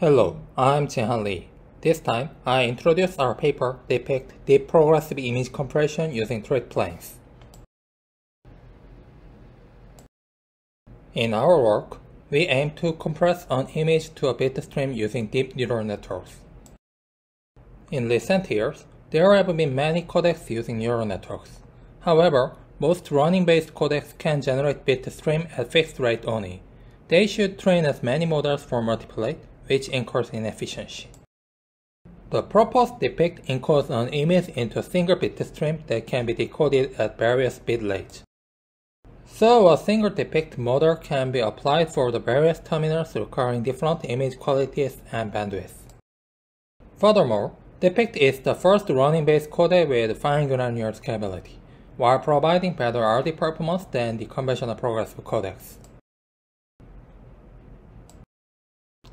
Hello, I'm Jihan Lee. This time, I introduce our paper DPICT Deep Progressive Image Compression using Trig Planes. In our work, we aim to compress an image to a bitstream using deep neural networks. In recent years, there have been many codecs using neural networks. However, most running-based codecs can generate bitstream at fixed rate only. They should train as many models for multi-plate, which incurs inefficiency. The proposed DPICT encodes an image into a single bitstream that can be decoded at various bit rates. So a single DPICT model can be applied for the various terminals requiring different image qualities and bandwidth. Furthermore, DPICT is the first running-based codec with fine granular scalability, while providing better RD performance than the conventional progressive codecs.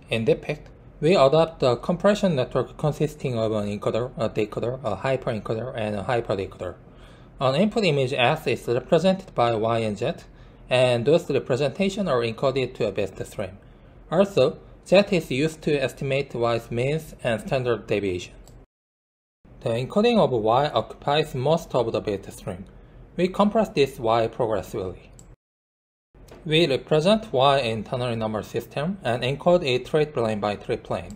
In DPICT, we adopt a compression network consisting of an encoder, a decoder, a hyperencoder, and a hyperdecoder. An input image S is represented by Y and Z, and those representations are encoded to a bitstream. Also, Z is used to estimate Y's means and standard deviation. The encoding of Y occupies most of the bitstream. We compress this Y progressively. We represent Y in ternary number system and encode it trig plane by trig plane.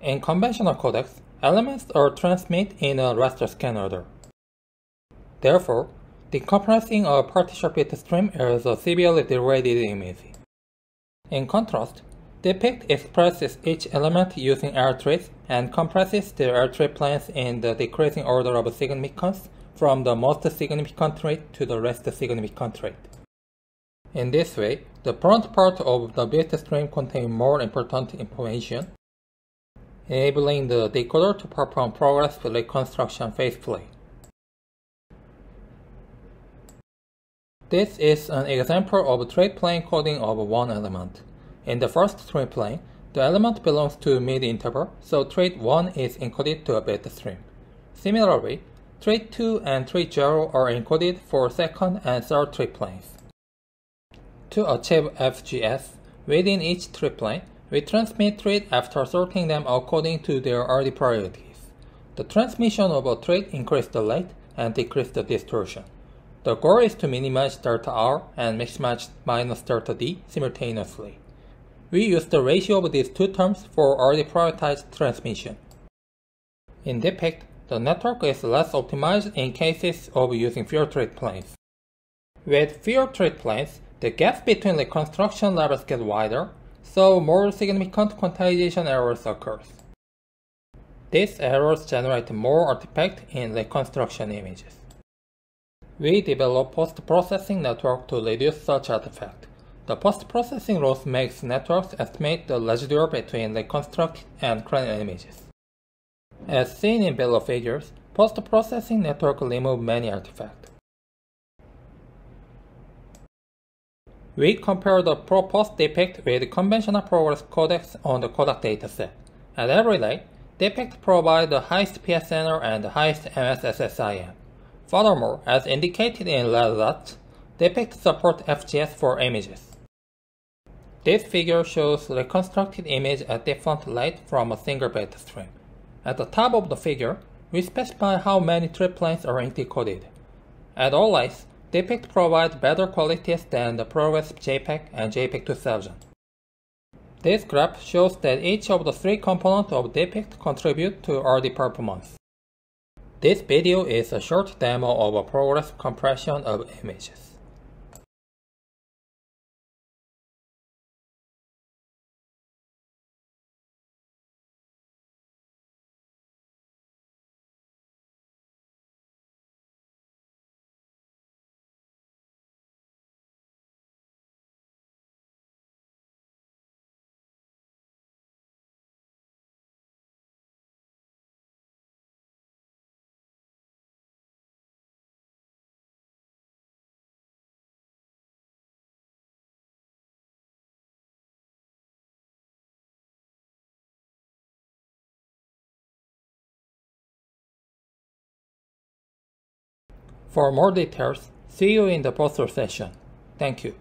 In conventional codecs, elements are transmitted in a raster scan order. Therefore, decompressing a partition bitstream is a severely degraded image. In contrast, DPICT expresses each element using air trees and compresses the air tree planes in the decreasing order of significance from the most significant trait to the least significant trait. In this way, the front part of the bitstream contains more important information, enabling the decoder to perform progressive reconstruction faithfully. This is an example of trig plane coding of one element. In the first trig plane, the element belongs to mid-interval, so trait 1 is encoded to a bitstream. Similarly, trait 2 and trait 0 are encoded for second and third trig planes. To achieve FGS, within each trig plane, we transmit traits after sorting them according to their RD priorities. The transmission of a trait increases the rate and decreases the distortion. The goal is to minimize delta R and maximize minus delta D simultaneously. We use the ratio of these two terms for RD prioritized transmission. In DPICT, the network is less optimized in cases of using fewer trig planes. With fewer trig planes, the gap between reconstruction levels gets wider, so more significant quantization errors occur. These errors generate more artifacts in reconstruction images. We develop post-processing network to reduce such artifacts. The post-processing loss makes networks estimate the residue between reconstructed and clean images. As seen in below figures, post-processing network removes many artifacts. We compare the proposed DPICT with conventional progressive codecs on the codec dataset. At every rate, DPICT provides the highest PSNR and the highest MSSSIM. Furthermore, as indicated in red dots, DPICT supports FGS for images. This figure shows reconstructed image at different rates from a single bitstream. At the top of the figure, we specify how many trig planes are decoded. At all rates, DPICT provides better qualities than the progressive JPEG and JPEG 2000. This graph shows that each of the three components of DPICT contribute to RD performance. This video is a short demo of a progressive compression of images. For more details, see you in the poster session. Thank you.